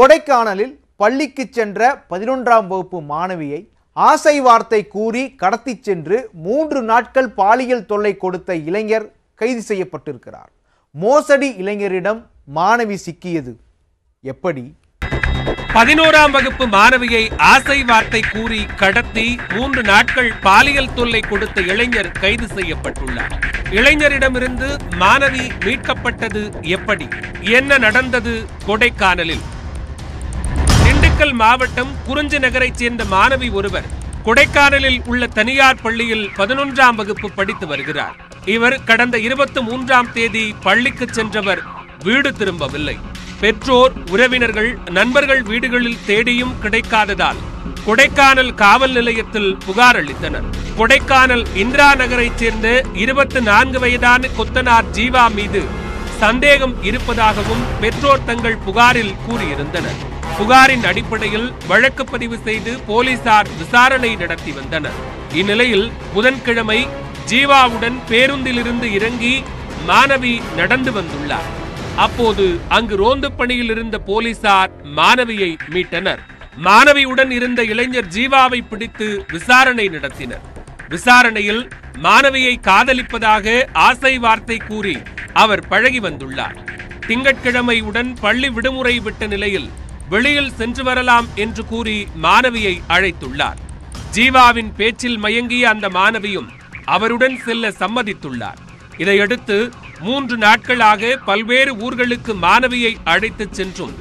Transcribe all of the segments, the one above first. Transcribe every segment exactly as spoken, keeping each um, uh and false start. கொடைக்கானலில் பள்ளிக்குச் சென்ற பதினொன்றாம் வகுப்பு மாணவியை ஆசை வார்த்தை கூறி கடத்திச் சென்று மூன்று நாட்கள் பாலியல் தொல்லை கொடுத்த இளைஞர் கைது செய்யப்பட்டிருக்கிறார். மோசடி இளைஞரிடம் மாணவி சிக்கியது எப்படி? பதினோராம் வகுப்பு மாணவியை ஆசை வார்த்தை கூறி கடத்தி மூன்று நாட்கள் பாலியல் தொல்லை கொடுத்த இளைஞர் கைது செய்யப்பட்டுள்ளார். இளைஞரிடமிருந்து மாணவி மீட்கப்பட்டது எப்படி? என்ன நடந்தது கொடைக்கானலில்? திண்டுக்கல் மாவட்டம் குறிஞ்சி நகரைச் சேர்ந்த மாணவி ஒருவர் கொடைக்கானலில் உள்ள தனியார் பள்ளியில் பதினொன்றாம் வகுப்பு படித்து வருகிறார். இவர் கடந்த இருபத்தி மூன்றாம் தேதி பள்ளிக்கு சென்றவர் வீடு திரும்பவில்லை. பெற்றோர், உறவினர்கள், நண்பர்கள் வீடுகளில் தேடியும் கிடைக்காததால் கொடைக்கானல் காவல் நிலையத்தில் புகார் அளித்தனர். கொடைக்கானல் இந்திரா நகரைச் சேர்ந்த இருபத்தி நான்கு வயதான கொத்தனார் ஜீவா மீது சந்தேகம் இருப்பதாகவும் பெற்றோர் தங்கள் புகாரில் கூறியிருந்தனர். புகாரின் அடிப்படையில் வழக்கு பதிவு செய்து போலீசார் விசாரணை நடத்தி வந்தனர். இந்நிலையில் புதன்கிழமை ஜீவாவுடன் பேருந்திலிருந்து இறங்கி மாணவி நடந்து வந்துள்ளார். அப்போது அங்கு ரோந்து பணியில் இருந்த போலீசார் மாணவியை மீட்டனர். மாணவியுடன் இருந்த இளைஞர் ஜீவாவை பிடித்து விசாரணை நடத்தினர். விசாரணையில் மாணவியை காதலிப்பதாக ஆசை வார்த்தை கூறி அவர் பழகி வந்துள்ளார். திங்கட்கிழமையுடன் பள்ளி விடுமுறை விட்ட நிலையில் வெளியில் சென்று வரலாம் என்று கூறி மாணவியை அழைத்துள்ளார். ஜீவாவின் பேச்சில் மயங்கிய அந்த மாணவியும் அவருடன் செல்ல சம்மதித்துள்ளார். இதையடுத்து மூன்று நாட்களாக பல்வேறு ஊர்களுக்கு மாணவியை அழைத்து சென்றும்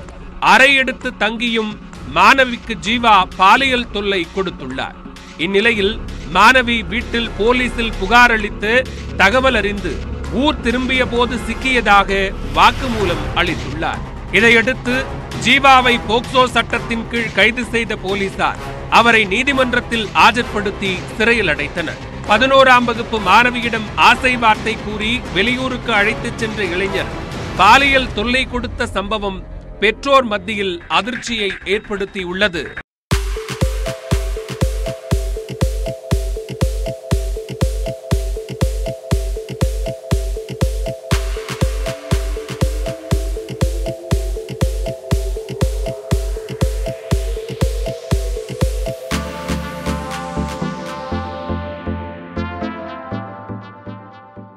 அறை எடுத்து தங்கியும் மாணவிக்கு ஜீவா பாலியல் தொல்லை கொடுத்துள்ளார். இந்நிலையில் மாணவி வீட்டில் போலீசில் புகார் அளித்து தகவல் அறிந்து ஊர் திரும்பிய போது சிக்கியதாக வாக்குமூலம் அளித்துள்ளார். இதையடுத்து ஜீவாவை போக்சோ சட்டத்தின் கீழ் கைது செய்த போலீசார் அவரை நீதிமன்றத்தில் ஆஜர்படுத்தி சிறையில் அடைத்தனர். பதினோராம் வகுப்பு மாணவியிடம் ஆசை வார்த்தை கூறி வெளியூருக்கு அழைத்துச் சென்ற இளைஞர் பாலியல் தொல்லை கொடுத்த சம்பவம் பெற்றோர் மத்தியில் அதிர்ச்சியை ஏற்படுத்தியுள்ளது.